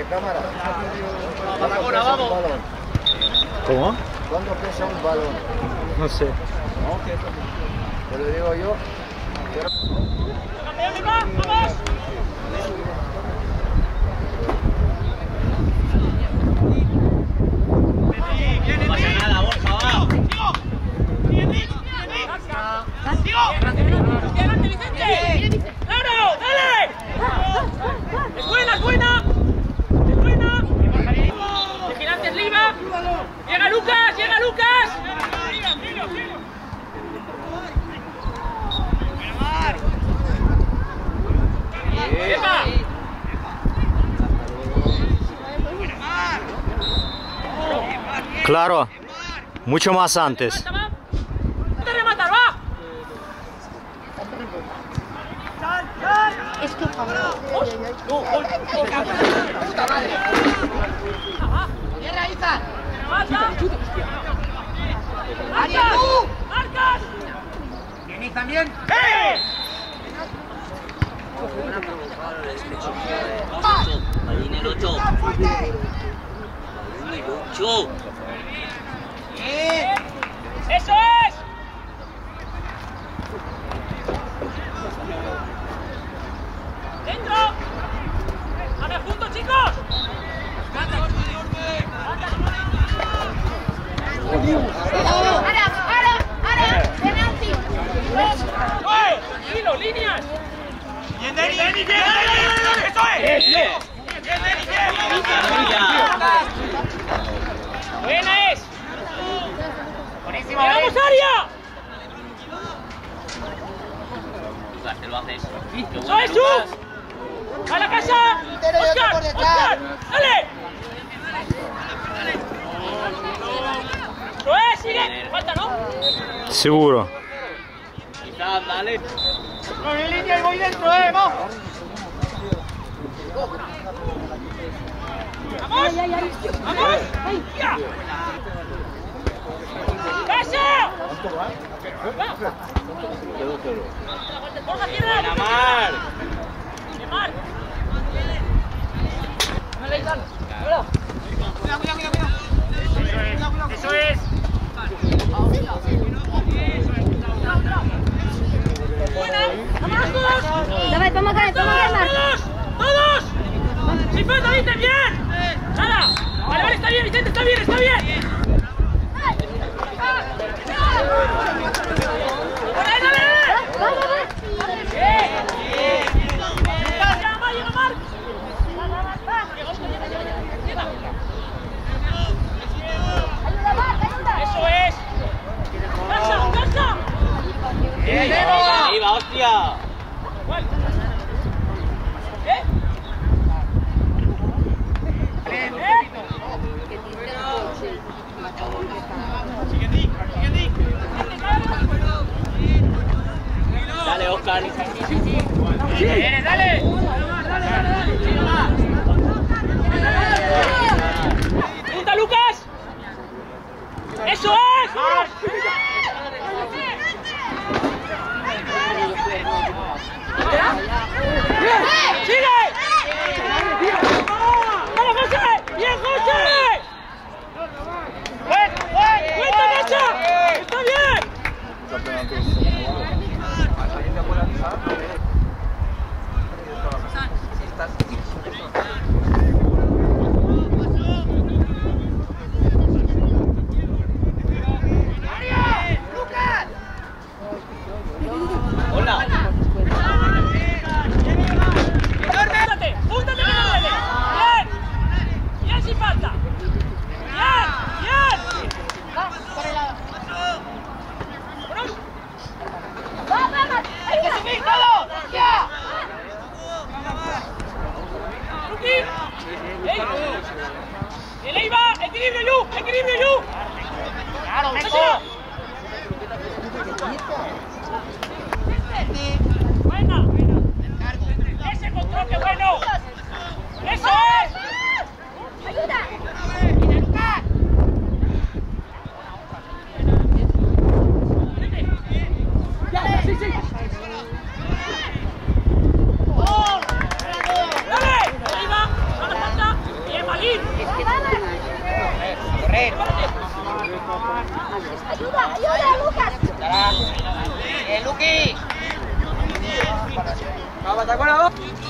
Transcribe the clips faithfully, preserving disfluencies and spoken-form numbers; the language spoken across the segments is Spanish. de cámara. Patagona, vamos. ¿Cómo? ¿Cuánto pesa un balón? No sé. Te lo digo yo. ¡Vamos! Claro, mucho más antes. ¡Te rematar, va! Es que cabrón. ¡Puta madre! ¡Mierda, Izan! ¡Marcas! ¡Marcas! ¿Vienís también? ¡Eh! ¡Ocho! ¡Eso es! ¡Dentro! ¡A ver juntos, chicos! ¡Ara! ¡Ara! ¡Ara! ¡Penalti! ¡Oye! ¡Tranquilo! ¡Líneas! ¡Bien, Denis! ¡Bien, eso es! ¡Bien, Denis! ¡Buena es! ¡Llegamos, área! Te lo haces. ¡Soy tú! ¡A la casa! ¡Oscar! ¡Oscar! ¡Dale! ¡Lo es! ¡Sigue! ¡Falta, no! Seguro. ¡Quizás, dale! ¡Con el línea y voy dentro, eh! ¡Vamos! ¡Vamos! ¡Vamos! ¡Ya! ¡Eso! ¡Borja, tierra! ¡Nemar! ¡Nemar! ¡Cuidado, cuidado, cuidado! ¡Eso es! ¡Buena! ¡Vámonos todos! ¡Vamos a caer! ¡Todos! ¡Todos! ¡Si falta, viste! ¡Bien! ¡Nada! ¡Vale, vale! ¡Está bien, Vicente! ¡Está bien, está bien! ¡Eso es! ¡Casa! ¡Casa! ¡Eh! ¡Viva, hostia! ¿Eh? Dale, Oscar. ¡Viene, dale! ¡Punta, Lucas! ¡Eso es! ¡Sigue! ¡Vamos, José! ¡Bien, José! ¡Cuenta, Nacha! ¡Está bien! ¡Lucas! ¡Hola! ¡Púntate! ¡Púntate que no duele! ¡Bien! ¡Bien si falta! ¡El Eiva! ¡Equilibrio, Lu! ¡Equilibrio, Lu! ¡Claro, Lu! ¡Buena! ¡Ese control, que bueno! ¡Eso es! ¡Ayuda! ¡Sí, sí! ¡Gol! ¡Dale! ¡Ahí va! ¡No le falta! Patacola. ¡Ahora, ahora,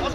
sí!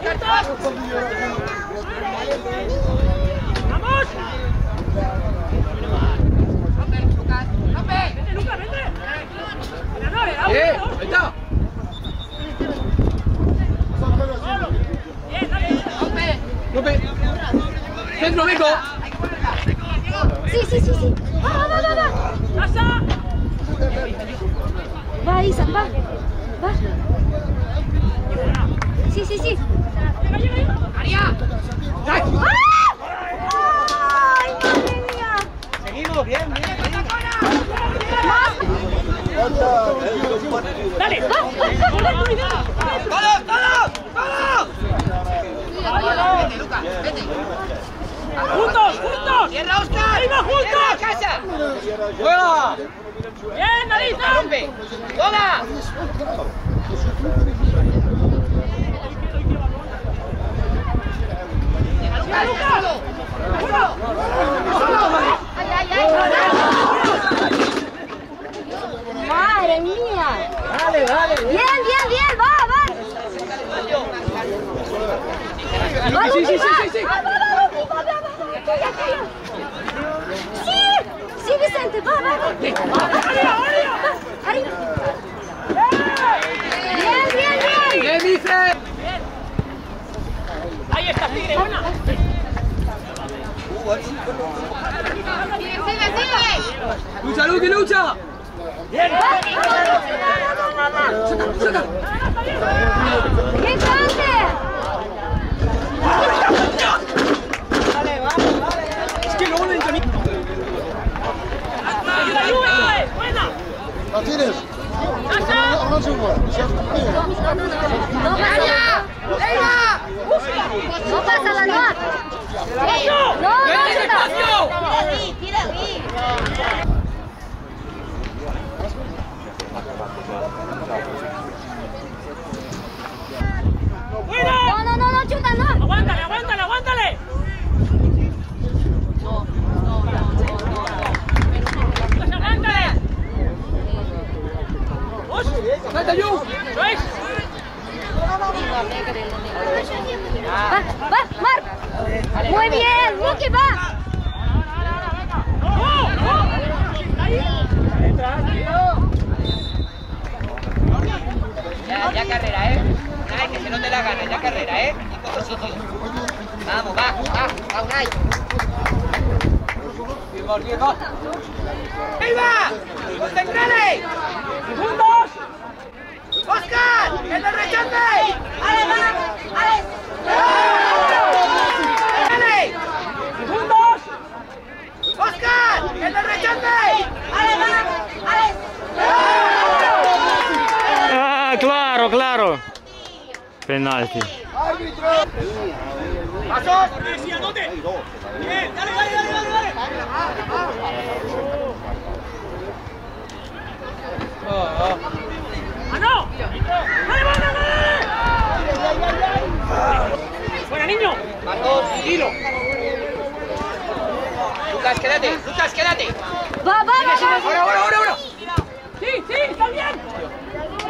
¡Está bien!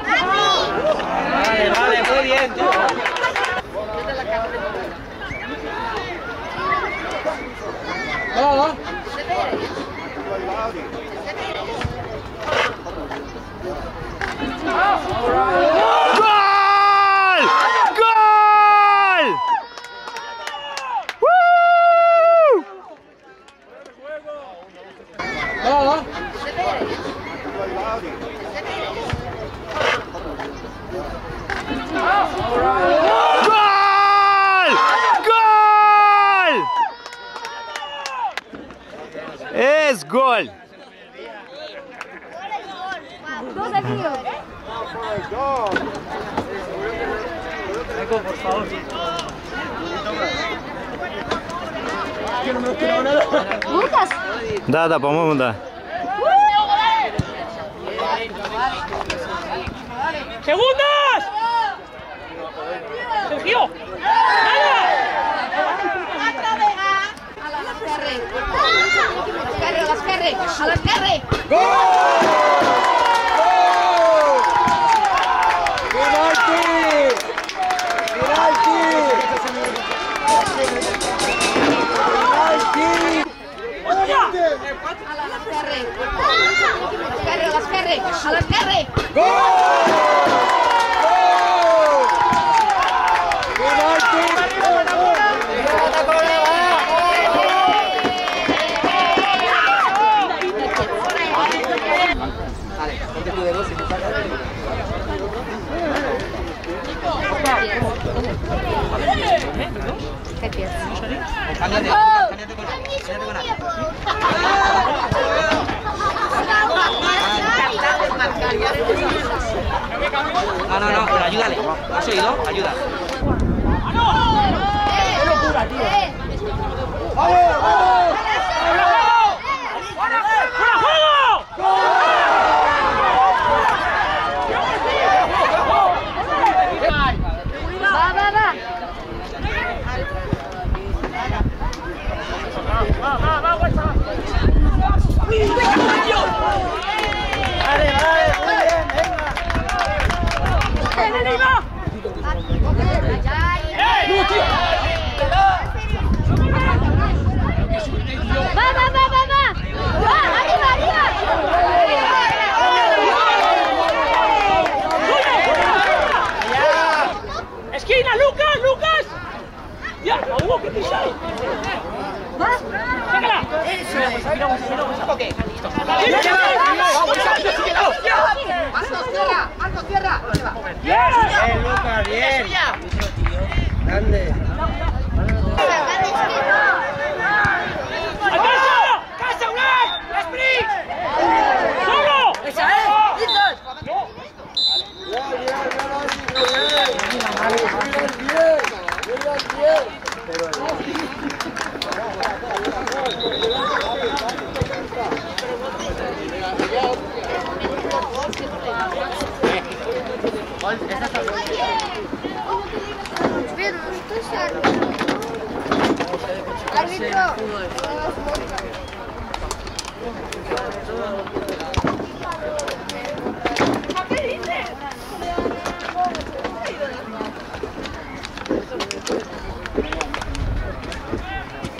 ¡Mami! bien. No, no. ¡Es gol! Да, да, по-моему, да. ¡Segundas! ¡Sergio! ¡A las carreras! ¡Gol! ¡Gol! ¡Penalti! ¡Penalti! ¡Penalti! ¡A las carreras! ¡A las carreras! ¡A las carreras! ¡Gol! Капец. No, no, no, pero ayúdale. ¿Has oído? Ayuda. ¡Qué locura, tío! ¡Vamos, vamos!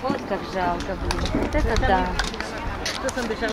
Вот как жалко, блин. Вот это да.